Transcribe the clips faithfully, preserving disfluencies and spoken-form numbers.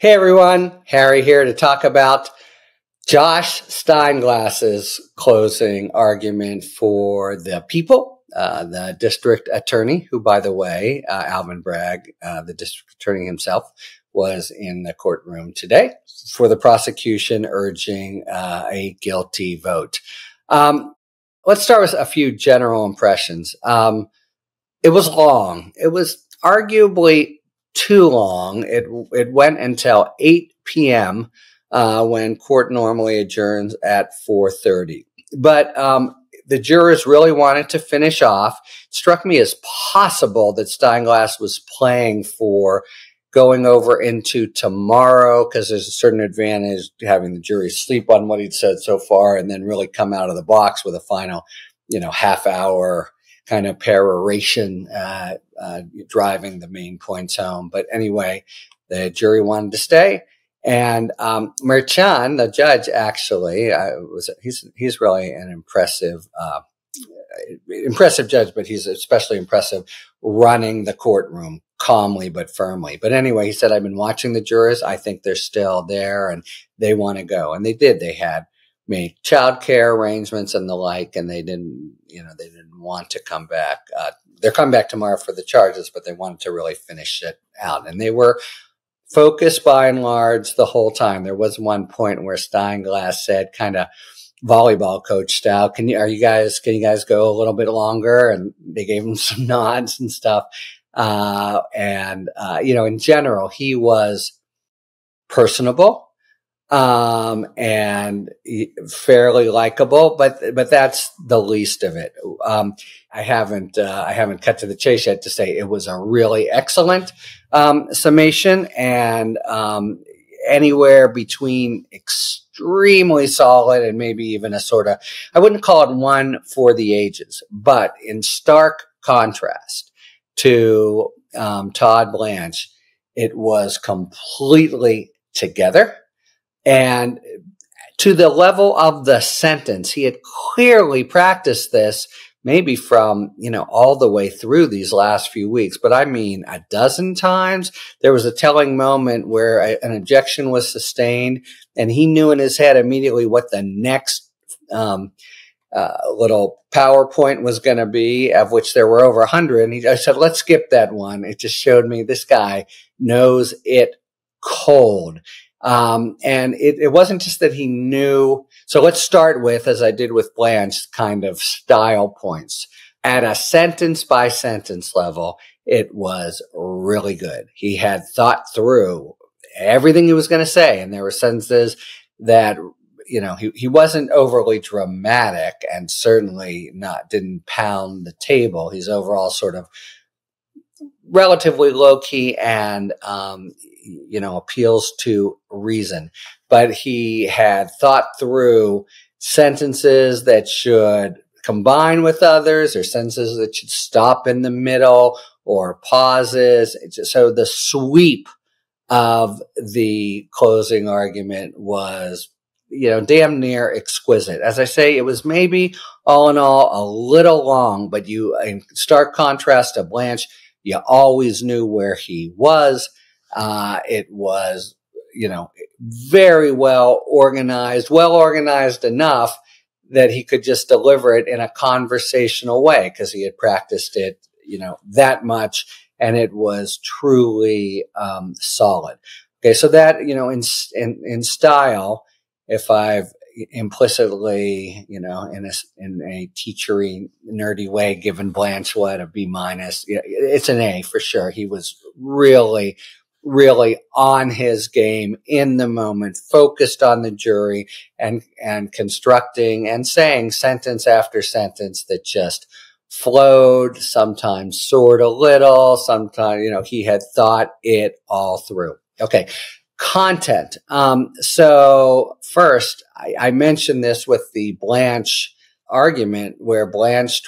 Hey everyone, Harry here to talk about Josh Steinglass's closing argument for the people, uh, the district attorney, who, by the way, uh, Alvin Bragg, uh, the district attorney himself, was in the courtroom today for the prosecution urging uh, a guilty vote. Um, let's start with a few general impressions. Um, it was long. It was arguably too long. It it went until eight p m uh, when court normally adjourns at four thirty. But um, the jurors really wanted to finish off. It struck me as possible that Steinglass was playing for going over into tomorrow, because there's a certain advantage to having the jury sleep on what he'd said so far and then really come out of the box with a final, you know, half hour kind of peroration, uh, uh, driving the main points home. But anyway, the jury wanted to stay. And, um, Merchan, the judge, actually, uh, was, he's, he's really an impressive, uh, impressive judge, but he's especially impressive running the courtroom calmly but firmly. But anyway, he said, I've been watching the jurors. I think they're still there and they want to go. And they did. They had made childcare arrangements and the like, and they didn't, you know, they didn't want to come back. Uh, they're coming back tomorrow for the charges, but they wanted to really finish it out. And they were focused by and large the whole time. There was one point where Steinglass said, kind of volleyball coach style, can you, are you guys, can you guys go a little bit longer? And they gave him some nods and stuff. Uh, and, uh, you know, in general, he was personable. Um, and fairly likable, but, but that's the least of it. Um, I haven't, uh, I haven't cut to the chase yet to say it was a really excellent, um, summation, and, um, anywhere between extremely solid and maybe even a sort of, I wouldn't call it one for the ages, but in stark contrast to, um, Todd Blanche, it was completely together. And to the level of the sentence, he had clearly practiced this maybe from, you know, all the way through these last few weeks. But I mean, a dozen times. There was a telling moment where a, an objection was sustained, and he knew in his head immediately what the next um, uh, little PowerPoint was going to be, of which there were over a hundred. And he, I said, let's skip that one. It just showed me this guy knows it cold. Um, and it, it wasn't just that he knew. So let's start with, as I did with Blanche, kind of style points at a sentence by sentence level. It was really good. He had thought through everything he was going to say. And there were sentences that, you know, he, he wasn't overly dramatic and certainly not, didn't pound the table. He's overall sort of relatively low key and, um, you know, appeals to reason, but he had thought through sentences that should combine with others or sentences that should stop in the middle or pauses. So the sweep of the closing argument was, you know, damn near exquisite. As I say, it was maybe all in all a little long, but you, in stark contrast to Blanche, you always knew where he was. Uh, it was, you know, very well organized, well organized enough that he could just deliver it in a conversational way because he had practiced it, you know, that much. And it was truly, um, solid. Okay. So that, you know, in, in, in style, if I've implicitly, you know, in a, in a teachery nerdy way, given Blanche what a B minus, it's an A for sure. He was really, really on his game in the moment, focused on the jury and, and constructing and saying sentence after sentence that just flowed, sometimes soared a little, sometimes, you know, he had thought it all through. Okay. Content. Um, so first I, I mentioned this with the Blanche argument where Blanche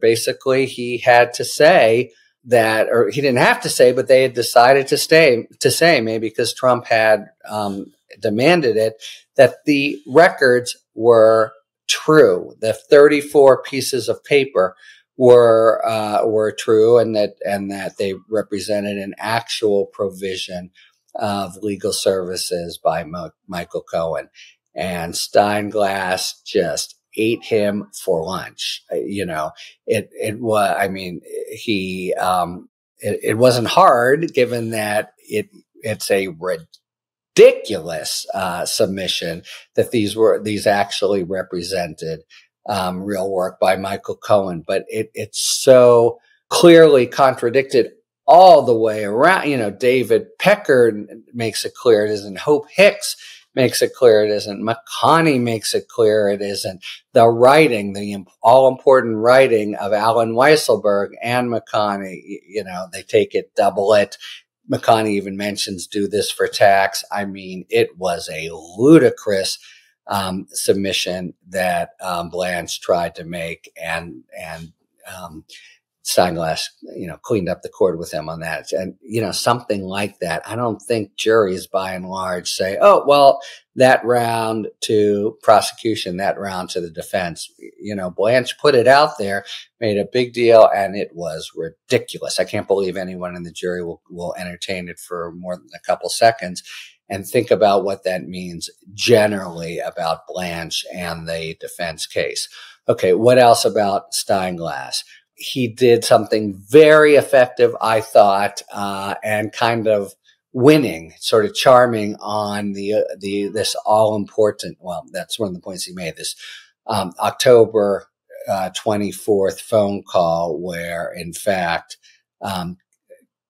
basically he had to say, that, or he didn't have to say, but they had decided to stay to say, maybe because Trump had um, demanded it, that the records were true. The thirty-four pieces of paper were uh, were true, and that and that they represented an actual provision of legal services by Mo- Michael Cohen. And Steinglass just ate him for lunch. You know, it, it was, I mean, he, um, it, it wasn't hard given that it, it's a ridiculous, uh, submission that these were, these actually represented, um, real work by Michael Cohen, but it, it's so clearly contradicted all the way around. You know, David Pecker makes it clear it isn't. Hope Hicks makes it clear it isn't. McConney makes it clear it isn't. The writing, the imp- all-important writing of Allen Weisselberg and McConney, you know, they take it, double it. McConney even mentions do this for tax. I mean, it was a ludicrous um, submission that um, Blanche tried to make, and and um, Steinglass, you know, cleaned up the court with him on that. And, you know, something like that. I don't think juries by and large say, oh, well, that round to prosecution, that round to the defense. You know, Blanche put it out there, made a big deal, and it was ridiculous. I can't believe anyone in the jury will, will entertain it for more than a couple seconds and think about what that means generally about Blanche and the defense case. Okay, what else about Steinglass? He did something very effective, I thought, uh, and kind of winning, sort of charming on the, uh, the, this all important, well, that's one of the points he made, this, um, October, uh, twenty-fourth phone call where in fact, um,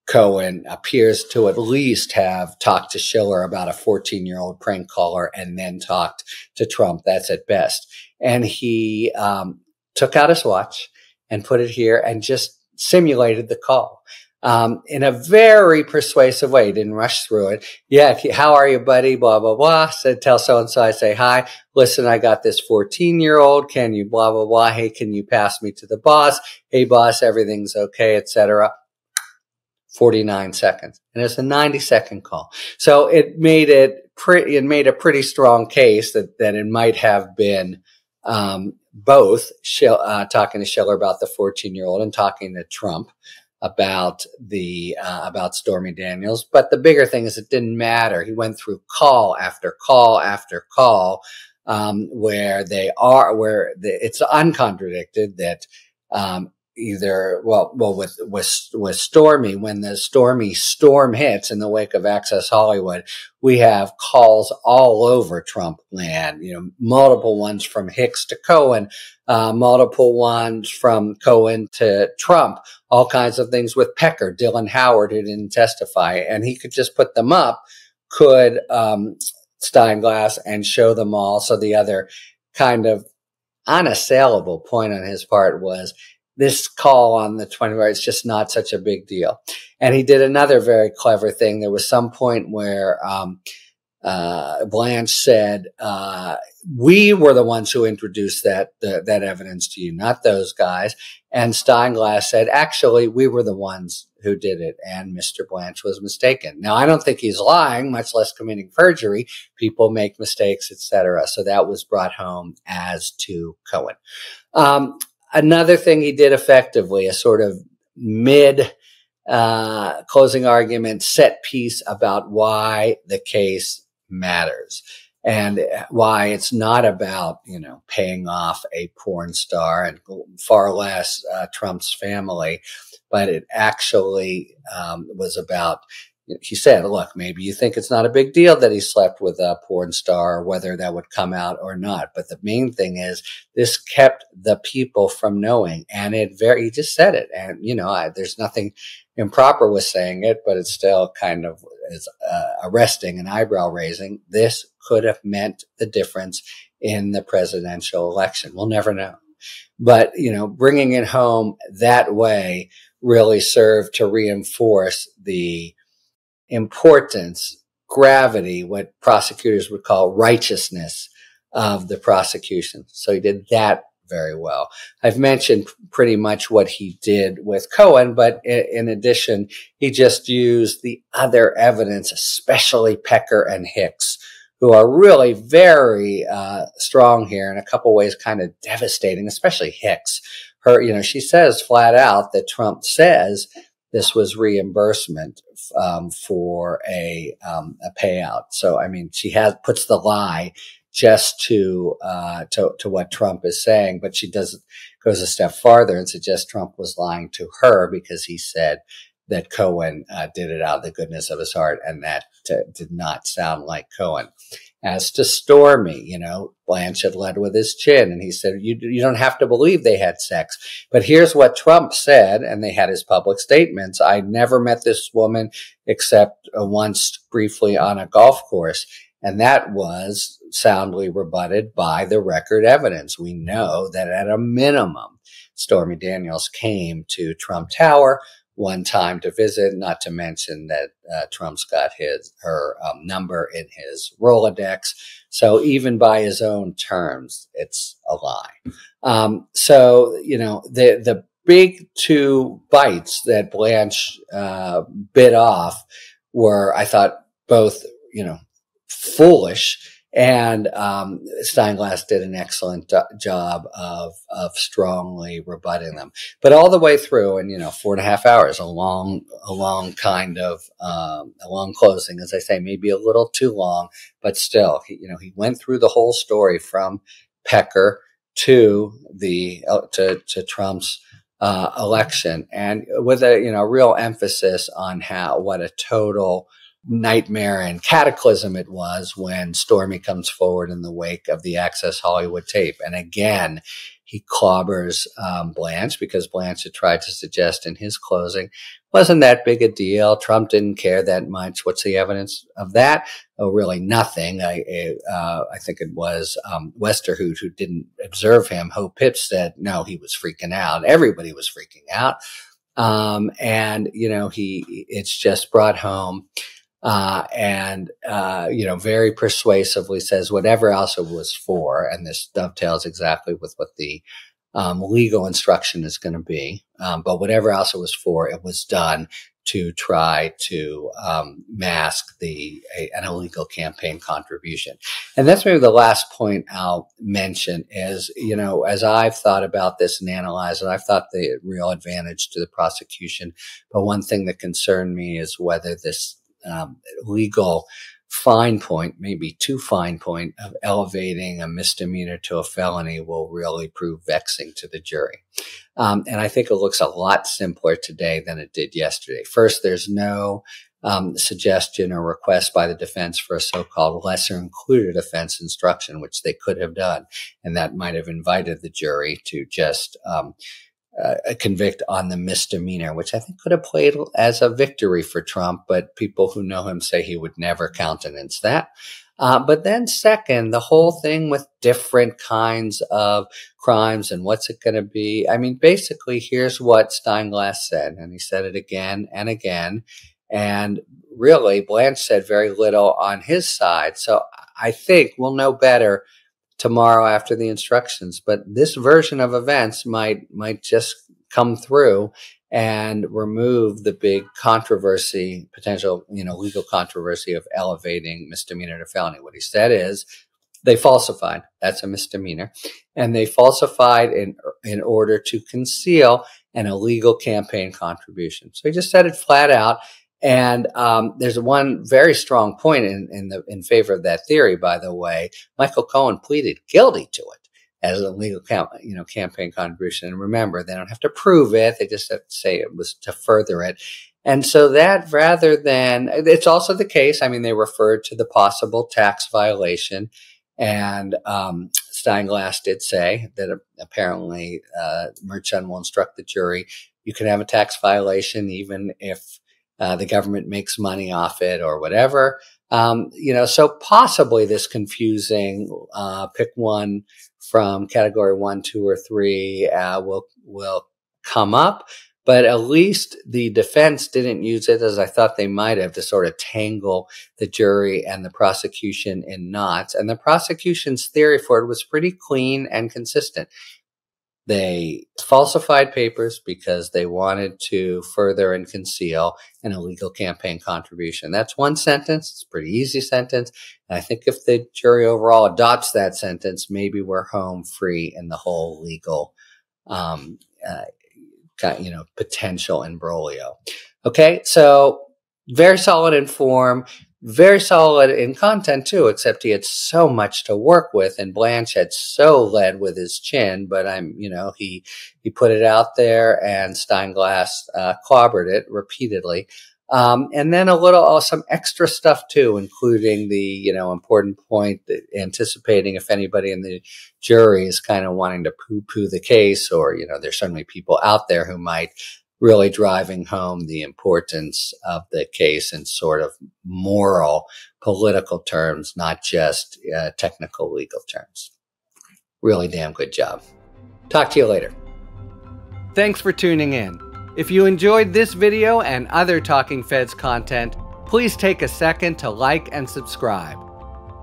Cohen appears to at least have talked to Schiller about a fourteen year old prank caller and then talked to Trump. That's at best. And he, um, took out his watch and put it here and just simulated the call um, in a very persuasive way. He didn't rush through it. Yeah, if you, how are you, buddy? Blah, blah, blah. Said, tell so-and-so I say hi. Listen, I got this fourteen-year-old. Can you blah, blah, blah? Hey, can you pass me to the boss? Hey, boss, everything's okay, et cetera. forty-nine seconds. And it's a ninety-second call. So it made it pretty, it made a pretty strong case that, that it might have been um both uh, talking to Schiller about the fourteen year old and talking to Trump about the, uh, about Stormy Daniels. But the bigger thing is it didn't matter. He went through call after call after call, um, where they are, where the, it's uncontradicted that, um, either, well, well, with, with, with Stormy, when the Stormy storm hits in the wake of Access Hollywood, we have calls all over Trump land, you know, multiple ones from Hicks to Cohen, uh, multiple ones from Cohen to Trump, all kinds of things with Pecker, Dylan Howard, who didn't testify, and he could just put them up, could, um, Steinglass and show them all. So the other kind of unassailable point on his part was, this call on the twenty-fourth, it's just not such a big deal. And he did another very clever thing. There was some point where um, uh, Blanche said, uh, we were the ones who introduced that the, that evidence to you, not those guys. And Steinglass said, actually, we were the ones who did it, and Mister Blanche was mistaken. Now, I don't think he's lying, much less committing perjury. People make mistakes, et cetera. So that was brought home as to Cohen. Um Another thing he did effectively, a sort of mid uh closing argument set piece about why the case matters and why it's not about, you know, paying off a porn star and far less uh, Trump's family, but it actually um was about, he said, look, maybe you think it's not a big deal that he slept with a porn star, whether that would come out or not. But the main thing is this kept the people from knowing. And it very, he just said it. And, you know, I, there's nothing improper with saying it, but it's still kind of is, uh, arresting and eyebrow raising. This could have meant the difference in the presidential election. We'll never know. But, you know, bringing it home that way really served to reinforce the importance, gravity, what prosecutors would call righteousness of the prosecution. So he did that very well. I've mentioned pretty much what he did with Cohen, but in addition, he just used the other evidence, especially Pecker and Hicks, who are really very uh, strong here in a couple ways, kind of devastating, especially Hicks. Her, you know, she says flat out that Trump says this was reimbursement um, for a, um, a payout. So, I mean, she has puts the lie just to, uh, to, to what Trump is saying, but she does goes a step farther and suggests Trump was lying to her because he said that Cohen uh, did it out of the goodness of his heart, and that t- did not sound like Cohen. As to Stormy, you know, Blanche had led with his chin, and he said, you, you don't have to believe they had sex. But here's what Trump said, and they had his public statements. I never met this woman except uh, once briefly on a golf course. And that was soundly rebutted by the record evidence. We know that at a minimum, Stormy Daniels came to Trump Tower one time to visit, not to mention that uh, Trump's got his her um, number in his Rolodex. So even by his own terms, it's a lie. Um, so, you know, the the big two bites that Blanche uh, bit off were, I thought, both, you know, foolish, and um, Steinglass did an excellent do- job of of strongly rebutting them. But all the way through, and you know, four and a half hours, a long, a long kind of um, a long closing, as I say, maybe a little too long, but still, he, you know, he went through the whole story from Pecker to the uh, to to Trump's uh, election, and with a you know real emphasis on how what a total nightmare and cataclysm it was when Stormy comes forward in the wake of the Access Hollywood tape. And again, he clobbers um, Blanche, because Blanche had tried to suggest in his closing, wasn't that big a deal? Trump didn't care that much. What's the evidence of that? Oh, really nothing. I I, uh, I think it was um, Westerhout who didn't observe him. Hope Hicks said, no, he was freaking out. Everybody was freaking out. Um, and, you know, he it's just brought home. Uh, and, uh, you know, very persuasively says whatever else it was for. And this dovetails exactly with what the, um, legal instruction is going to be. Um, but whatever else it was for, it was done to try to, um, mask the, a, an illegal campaign contribution. And that's maybe the last point I'll mention is, you know, as I've thought about this and analyzed it, I've thought the real advantage to the prosecution. But one thing that concerned me is whether this, Um, legal fine point, maybe too fine point, of elevating a misdemeanor to a felony will really prove vexing to the jury. Um, and I think it looks a lot simpler today than it did yesterday. First, there's no um, suggestion or request by the defense for a so-called lesser included offense instruction, which they could have done. And that might have invited the jury to just um Uh, convict on the misdemeanor, which I think could have played as a victory for Trump, but people who know him say he would never countenance that. Uh, but then second, the whole thing with different kinds of crimes and what's it going to be? I mean, basically, here's what Steinglass said, and he said it again and again. And really, Blanche said very little on his side. So I think we'll know better tomorrow after the instructions, but this version of events might might just come through and remove the big controversy, potential, you know, legal controversy of elevating misdemeanor to felony. What he said is they falsified. That's a misdemeanor. And they falsified in in order to conceal an illegal campaign contribution. So he just said it flat out. And um there's one very strong point in, in the in favor of that theory, by the way. Michael Cohen pleaded guilty to it as a legal camp, you know, campaign contribution. And remember, they don't have to prove it. They just have to say it was to further it. And so that rather than it's also the case, I mean, they referred to the possible tax violation. And um Steinglass did say that apparently uh Merchan will instruct the jury you can have a tax violation even if Uh, the government makes money off it or whatever. Um, you know, so possibly this confusing, uh, pick one from category one, two, or three, uh, will, will come up, but at least the defense didn't use it as I thought they might have to sort of tangle the jury and the prosecution in knots. And the prosecution's theory for it was pretty clean and consistent. They falsified papers because they wanted to further and conceal an illegal campaign contribution. That's one sentence. It's a pretty easy sentence. And I think if the jury overall adopts that sentence, maybe we're home free in the whole legal um, uh, you know, potential imbroglio. Okay, so very solid in form, very solid in content too, except he had so much to work with, and Blanche had so led with his chin, but I'm, you know, he, he put it out there, and Steinglass uh, clobbered it repeatedly. Um, and then a little, uh, some extra stuff too, including the, you know, important point that anticipating if anybody in the jury is kind of wanting to poo poo the case, or, you know, there's certainly people out there who might, really driving home the importance of the case in sort of moral, political terms, not just uh, technical legal terms. Really damn good job. Talk to you later. Thanks for tuning in. If you enjoyed this video and other Talking Feds content, please take a second to like and subscribe.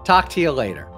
Talk to you later.